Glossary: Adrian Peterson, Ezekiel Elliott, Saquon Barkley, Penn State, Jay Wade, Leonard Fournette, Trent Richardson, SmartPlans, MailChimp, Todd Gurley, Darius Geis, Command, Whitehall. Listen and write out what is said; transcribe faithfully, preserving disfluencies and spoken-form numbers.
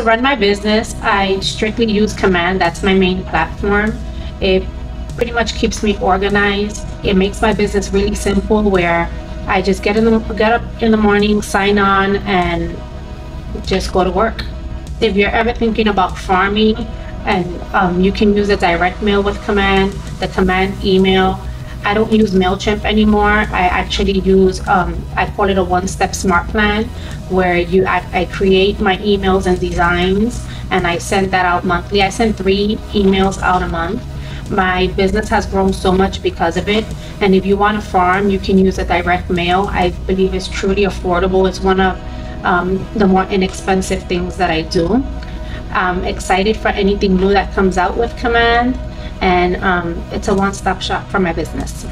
To run my business, I strictly use Command. That's my main platform. It pretty much keeps me organized. It makes my business really simple, where I just get in the, get up in the morning, sign on, and just go to work. If you're ever thinking about farming, and um, you can use a direct mail with Command, the Command email. I don't use MailChimp anymore. I actually use, um, I call it a one-step smart plan, where you, I, I create my emails and designs, and I send that out monthly. I send three emails out a month. My business has grown so much because of it. And if you want to farm, you can use a direct mail. I believe it's truly affordable. It's one of um, the more inexpensive things that I do. I'm excited for anything new that comes out with Command. And um, it's a one-stop shop for my business.